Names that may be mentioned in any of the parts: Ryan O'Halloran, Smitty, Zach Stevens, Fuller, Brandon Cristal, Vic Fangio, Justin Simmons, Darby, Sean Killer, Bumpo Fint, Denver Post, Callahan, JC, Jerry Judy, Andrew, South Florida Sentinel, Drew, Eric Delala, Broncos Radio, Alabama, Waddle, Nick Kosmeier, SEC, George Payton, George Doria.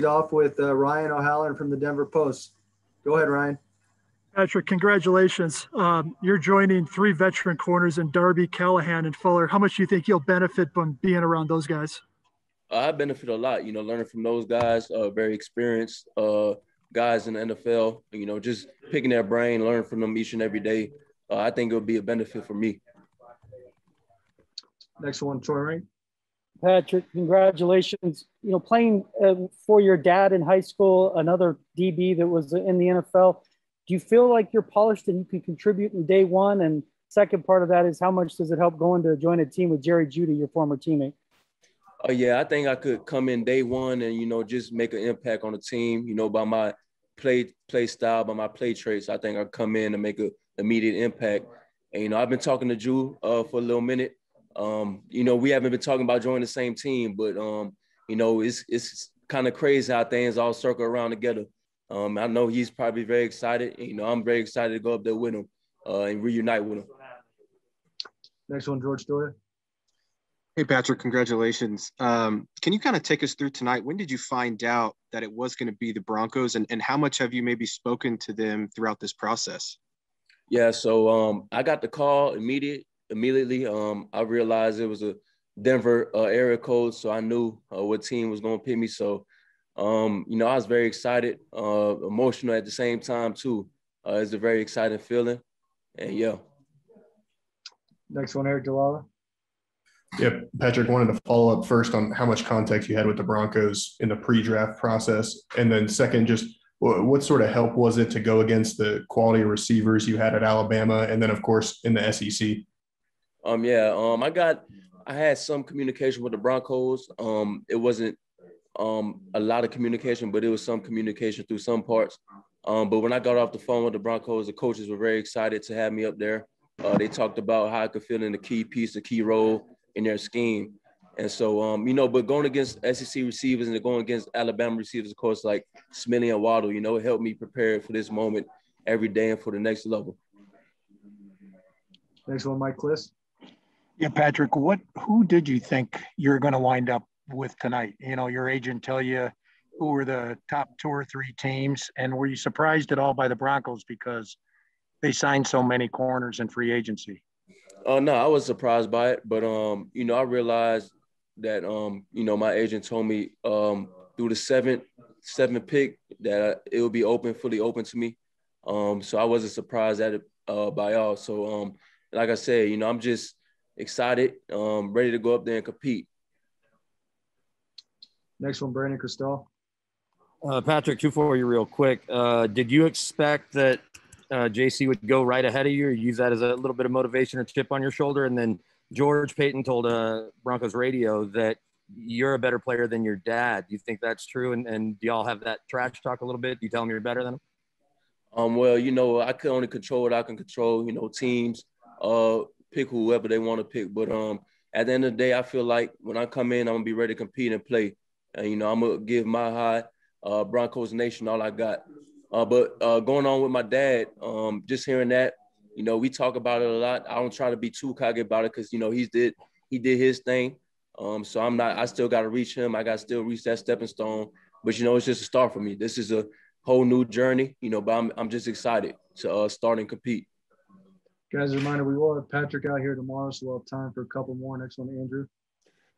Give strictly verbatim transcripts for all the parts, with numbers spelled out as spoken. lead off with uh, Ryan O'Halloran from the Denver Post. Go ahead, Ryan. Patrick, congratulations. Um, you're joining three veteran corners in Darby, Callahan, and Fuller. How much do you think you'll benefit from being around those guys? Uh, I benefit a lot, you know, learning from those guys, uh, very experienced uh, guys in the N F L, you know, just picking their brain, learning from them each and every day. Uh, I think it'll be a benefit for me. Next one, Troy Ring. Patrick, congratulations. You know, playing uh, for your dad in high school, another D B that was in the N F L, do you feel like you're polished and you can contribute in day one? And second part of that is how much does it help going to join a team with Jerry Judy, your former teammate? Uh, yeah, I think I could come in day one and, you know, just make an impact on the team, you know, by my play play style, by my play traits. I think I come in and make an immediate impact. And, you know, I've been talking to Drew uh, for a little minute. Um, you know, we haven't been talking about joining the same team, but, um, you know, it's it's kind of crazy how things all circle around together. Um, I know he's probably very excited. You know, I'm very excited to go up there with him uh, and reunite with him. Next one, George Doria. Hey, Patrick, congratulations. Um, can you kind of take us through tonight? When did you find out that it was going to be the Broncos, and, and how much have you maybe spoken to them throughout this process? Yeah, so um, I got the call immediate. Immediately, um, I realized it was a Denver uh, area code, so I knew uh, what team was going to pick me. So, um, you know, I was very excited, uh, emotional at the same time, too. Uh, it's a very exciting feeling, and yeah. Next one, Eric Delala. Yep, Patrick, wanted to follow up first on how much contact you had with the Broncos in the pre-draft process, and then second, just what sort of help was it to go against the quality receivers you had at Alabama, and then, of course, in the S E C? Um, yeah, um, I got, I had some communication with the Broncos. Um, it wasn't um, a lot of communication, but it was some communication through some parts. Um, but when I got off the phone with the Broncos, the coaches were very excited to have me up there. Uh, they talked about how I could fill in the key piece, the key role in their scheme. And so, um, you know, but going against S E C receivers and going against Alabama receivers, of course, like Smitty and Waddle, you know, it helped me prepare for this moment every day and for the next level. Next one, Mike Cliss. Yeah, Patrick, what, who did you think you're going to wind up with tonight? You know, your agent tell you who were the top two or three teams, and were you surprised at all by the Broncos because they signed so many corners in free agency? Oh, uh, no, I was surprised by it, but, um, you know, I realized that, um, you know, my agent told me um, through the seventh, seventh pick that it would be open, fully open to me. Um, so I wasn't surprised at it uh, by all. So, um, like I said, you know, I'm just excited, um, ready to go up there and compete. Next one, Brandon Cristal. Uh, Patrick, two for you real quick. Uh, did you expect that uh, J C would go right ahead of you or use that as a little bit of motivation or chip on your shoulder? And then George Payton told uh, Broncos Radio that you're a better player than your dad. Do you think that's true? And, and do y'all have that trash talk a little bit? Do you tell him you're better than him? Um, well, you know, I can only control what I can control, you know, teams. Uh, pick whoever they want to pick. But um, at the end of the day, I feel like when I come in, I'm going to be ready to compete and play. And, you know, I'm going to give my high uh, Broncos Nation all I got. Uh, but uh, going on with my dad, um, just hearing that, you know, we talk about it a lot. I don't try to be too cocky about it because, you know, he did he did his thing. Um, so I'm not – I still got to reach him. I got to still reach that stepping stone. But, you know, it's just a start for me. This is a whole new journey, you know, but I'm, I'm just excited to uh, start and compete. Guys, a reminder, we will have Patrick out here tomorrow, so we'll have time for a couple more. Next one, Andrew.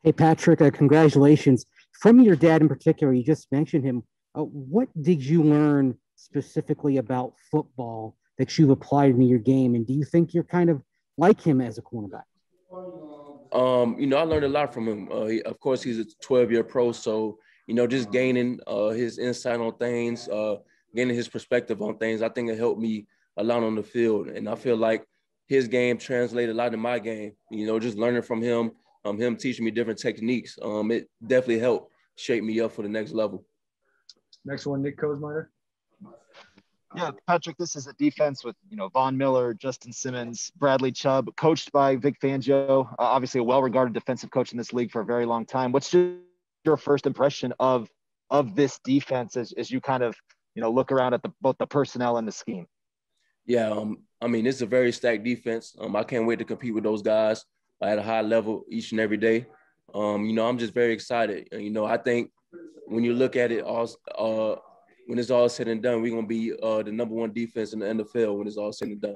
Hey, Patrick, uh, congratulations. From your dad in particular, you just mentioned him. Uh, what did you learn specifically about football that you've applied in your game, and do you think you're kind of like him as a cornerback? Um, you know, I learned a lot from him. Uh, he, of course, he's a twelve-year pro, so, you know, just gaining uh, his insight on things, uh, gaining his perspective on things, I think it helped me a lot on the field, and I feel like his game translated a lot in my game, you know, just learning from him, um, him teaching me different techniques. Um, it definitely helped shape me up for the next level. Next one, Nick Kosmeier. Yeah, Patrick, this is a defense with, you know, Von Miller, Justin Simmons, Bradley Chubb, coached by Vic Fangio, uh, obviously a well-regarded defensive coach in this league for a very long time. What's your first impression of, of this defense as, as you kind of, you know, look around at the, both the personnel and the scheme? Yeah, um, I mean, it's a very stacked defense. Um, I can't wait to compete with those guys at a high level each and every day. Um, you know, I'm just very excited. You know, I think when you look at it all, uh, when it's all said and done, we're gonna be uh, the number one defense in the N F L when it's all said and done.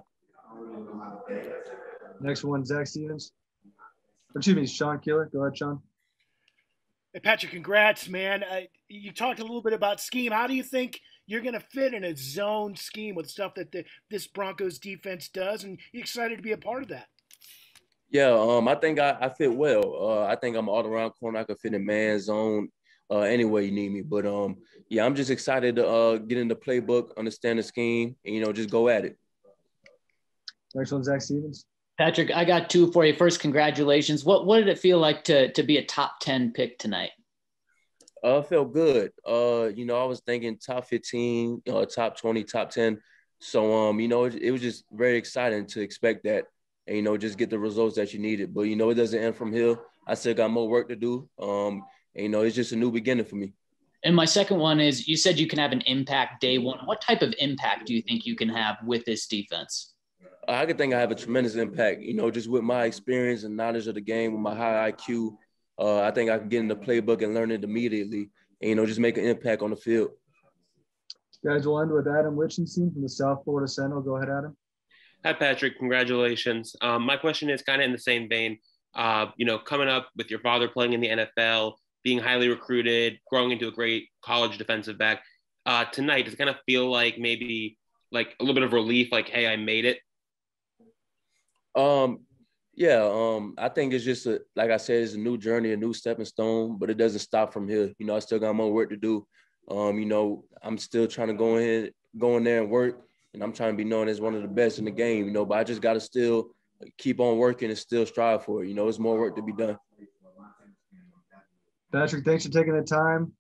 Next one, Zach Stevens. Excuse me, Sean Killer. Go ahead, Sean. Hey, Patrick, congrats, man. Uh, you talked a little bit about scheme. How do you think you're going to fit in a zone scheme with stuff that the, this Broncos defense does? And you excited to be a part of that? Yeah, um, I think I, I fit well. Uh, I think I'm an all-around corner. I can fit in man zone uh, any way you need me. But, um, yeah, I'm just excited to uh, get in the playbook, understand the scheme, and, you know, just go at it. Next one, Zach Stevens. Patrick, I got two for you. First, congratulations. What what did it feel like to to be a top ten pick tonight? Uh, it felt good. Uh, you know, I was thinking top fifteen, uh, top twenty, top ten. So, um, you know, it, it was just very exciting to expect that and, you know, just get the results that you needed. But, you know, it doesn't end from here. I still got more work to do. Um, and, you know, it's just a new beginning for me. And my second one is, you said you can have an impact day one. What type of impact do you think you can have with this defense? I could think I have a tremendous impact, you know, just with my experience and knowledge of the game, with my high I Q. Uh, I think I can get in the playbook and learn it immediately and, you know, just make an impact on the field. Guys, we'll end with Adam Wichtensee from the South Florida Sentinel. Go ahead, Adam. Hi, Patrick. Congratulations. Um, my question is kind of in the same vein. Uh, you know, coming up with your father playing in the N F L, being highly recruited, growing into a great college defensive back. Uh, tonight, does it kind of feel like maybe like a little bit of relief, like, hey, I made it? Um, yeah, um, I think it's just, a, like I said, it's a new journey, a new stepping stone, but it doesn't stop from here. You know, I still got more work to do. Um, you know, I'm still trying to go in, go in there and work, and I'm trying to be known as one of the best in the game, you know, but I just got to still keep on working and still strive for it. You know, it's more work to be done. Patrick, thanks for taking the time.